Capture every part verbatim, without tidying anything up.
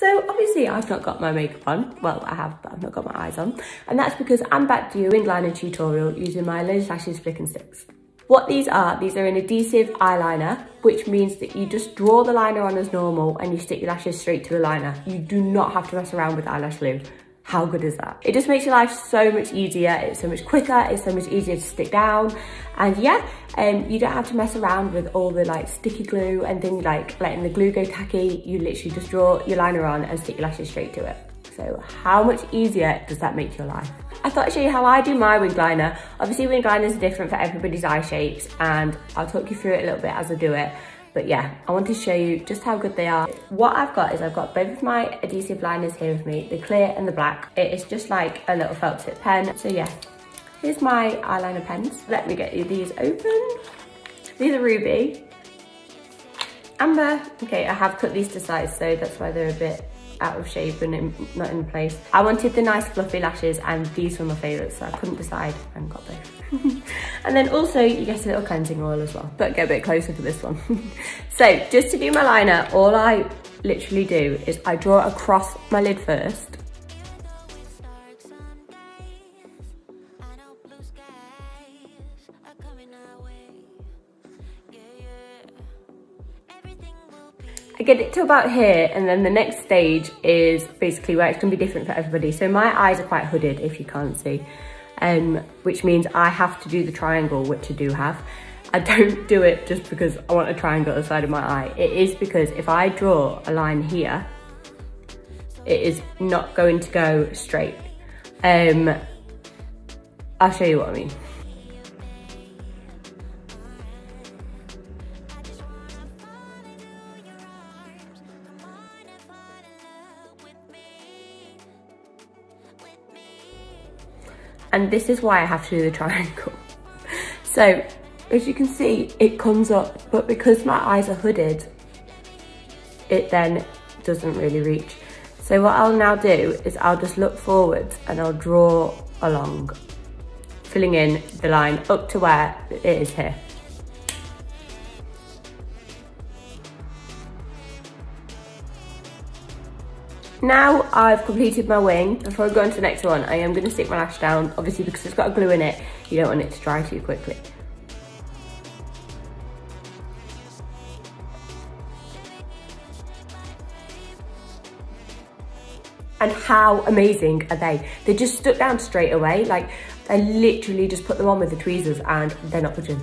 So obviously I've not got my makeup on. Well, I have, but I've not got my eyes on. And that's because I'm back doing liner tutorial using my Lola's Lashes Flick and Sticks. What these are, these are an adhesive eyeliner, which means that you just draw the liner on as normal and you stick your lashes straight to the liner. You do not have to mess around with eyelash glue. How good is that? It just makes your life so much easier. It's so much quicker. It's so much easier to stick down. And yeah, um, you don't have to mess around with all the like sticky glue and things like letting the glue go tacky. You literally just draw your liner on and stick your lashes straight to it. So how much easier does that make your life? I thought I'd show you how I do my wing liner. Obviously wing liners are different for everybody's eye shapes and I'll talk you through it a little bit as I do it. But yeah, I want to show you just how good they are. What I've got is I've got both of my adhesive liners here with me, the clear and the black. It is just like a little felt tip pen. So yeah, here's my eyeliner pens. Let me get you these open. These are ruby, amber. Okay, I have cut these to size, so that's why they're a bit out of shape and in, not in place. I wanted the nice fluffy lashes and these were my favourites, so I couldn't decide and got both. And then also you get a little cleansing oil as well, but get a bit closer for this one. So just to do my liner, all I literally do is I draw across my lid first. I get it to about here, and then the next stage is basically where it's gonna be different for everybody. So my eyes are quite hooded, if you can't see, um, which means I have to do the triangle, which I do have. I don't do it just because I want a triangle at the side of my eye. It is because if I draw a line here, it is not going to go straight. Um, I'll show you what I mean. And this is why I have to do the triangle. So, as you can see, it comes up, but because my eyes are hooded, it then doesn't really reach. So what I'll now do is I'll just look forwards and I'll draw along, filling in the line up to where it is here. Now I've completed my wing. Before I go on to the next one, I am going to stick my lash down, obviously because it's got glue in it, you don't want it to dry too quickly. And how amazing are they? They just stuck down straight away, like I literally just put them on with the tweezers and they're not budging.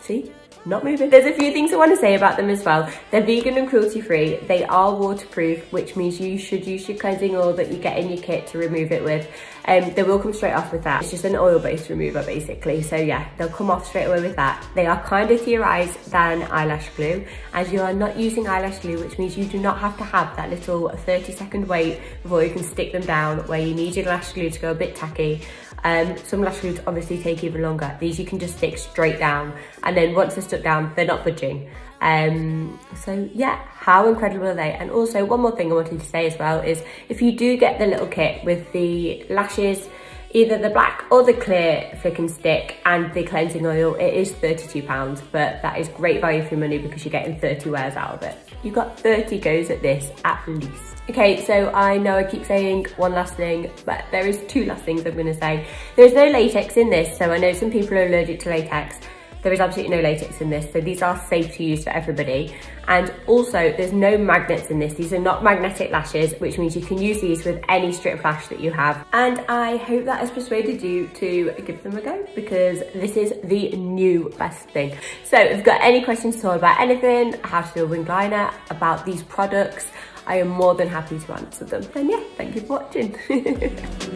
See? Not moving. There's a few things I want to say about them as well. They're vegan and cruelty free. They are waterproof, which means you should use your cleansing oil that you get in your kit to remove it with. Um, they will come straight off with that. It's just an oil-based remover basically. So yeah, they'll come off straight away with that. They are kinder to your eyes than eyelash glue, as you are not using eyelash glue, which means you do not have to have that little thirty second wait before you can stick them down where you need your lash glue to go a bit tacky. Um, some lash glues obviously take even longer. These you can just stick straight down, and then once they're stuck down, they're not budging. Um, so yeah, how incredible are they? And also one more thing I wanted to say as well is if you do get the little kit with the lashes, either the black or the clear flick and stick and the cleansing oil, it is thirty-two pounds, but that is great value for your money because you're getting thirty wears out of it. You've got thirty goes at this at least. Okay, so I know I keep saying one last thing, but there is two last things I'm gonna say. There's no latex in this, so I know some people are allergic to latex. There is absolutely no latex in this, so these are safe to use for everybody. And also, there's no magnets in this. These are not magnetic lashes, which means you can use these with any strip lash that you have. And I hope that has persuaded you to give them a go, because this is the new best thing. So if you've got any questions at all about anything, how to do a wing liner, about these products, I am more than happy to answer them. And yeah, thank you for watching.